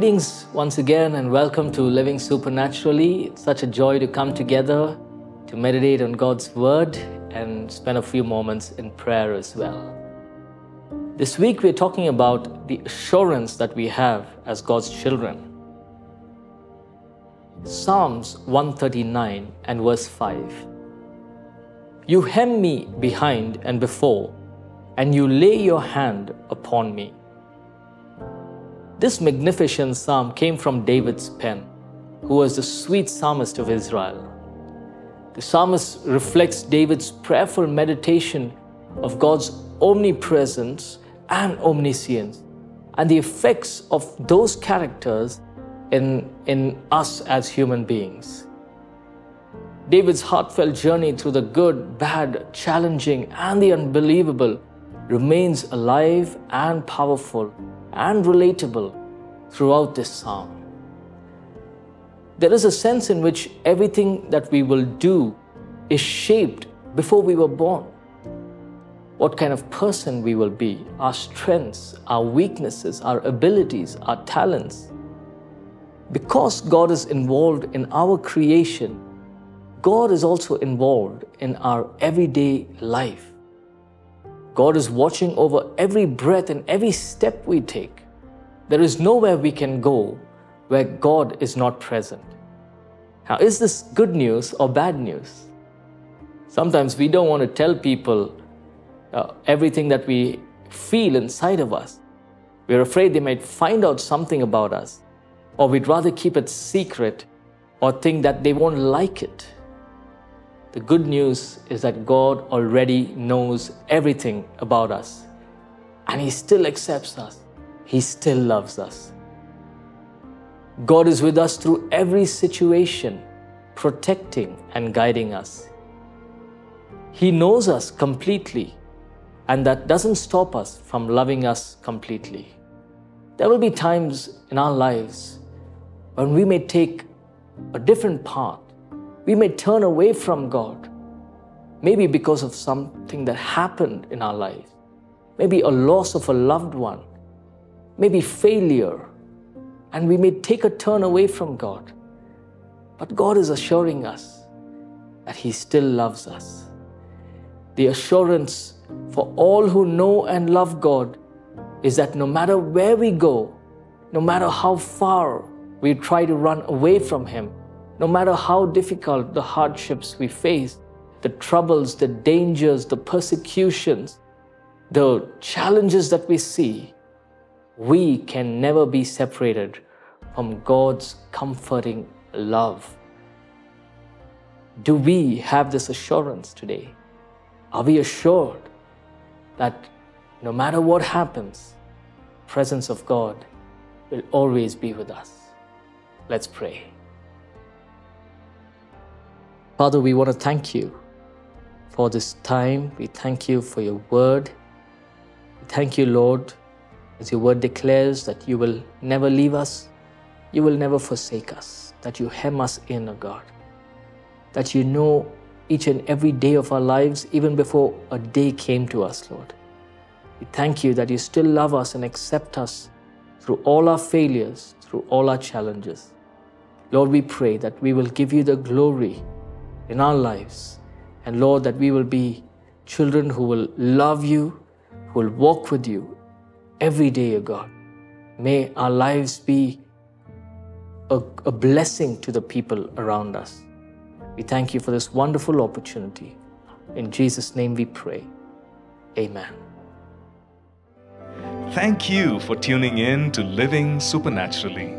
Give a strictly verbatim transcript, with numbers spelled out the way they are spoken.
Greetings once again and welcome to Living Supernaturally. It's such a joy to come together to meditate on God's Word and spend a few moments in prayer as well. This week we're talking about the assurance that we have as God's children. Psalms one thirty-nine and verse five. You hem me behind and before, and you lay your hand upon me. This magnificent psalm came from David's pen, who was the sweet psalmist of Israel. The psalmist reflects David's prayerful meditation of God's omnipresence and omniscience, and the effects of those characters in, in us as human beings. David's heartfelt journey through the good, bad, challenging, and the unbelievable remains alive and powerful and relatable throughout this psalm. There is a sense in which everything that we will do is shaped before we were born. What kind of person we will be, our strengths, our weaknesses, our abilities, our talents. Because God is involved in our creation, God is also involved in our everyday life. God is watching over every breath and every step we take. There is nowhere we can go where God is not present. Now, is this good news or bad news? Sometimes we don't want to tell people uh, everything that we feel inside of us. We're afraid they might find out something about us, or we'd rather keep it secret or think that they won't like it. The good news is that God already knows everything about us, and He still accepts us. He still loves us. God is with us through every situation, protecting and guiding us. He knows us completely, and that doesn't stop us from loving us completely. There will be times in our lives when we may take a different path. We may turn away from God, maybe because of something that happened in our life, maybe a loss of a loved one, maybe failure, and we may take a turn away from God. But God is assuring us that He still loves us. The assurance for all who know and love God is that no matter where we go, no matter how far we try to run away from Him, no matter how difficult the hardships we face, the troubles, the dangers, the persecutions, the challenges that we see, we can never be separated from God's comforting love. Do we have this assurance today? Are we assured that no matter what happens, the presence of God will always be with us? Let's pray. Father, we want to thank You for this time. We thank You for Your Word. We thank You, Lord, as Your Word declares that You will never leave us, You will never forsake us, that You hem us in, O God, that You know each and every day of our lives, even before a day came to us, Lord. We thank You that You still love us and accept us through all our failures, through all our challenges. Lord, we pray that we will give You the glory in our lives, and Lord, that we will be children who will love You, who will walk with You every day, O God. May our lives be a, a blessing to the people around us. We thank You for this wonderful opportunity. In Jesus' name we pray. Amen. Thank you for tuning in to Living Supernaturally.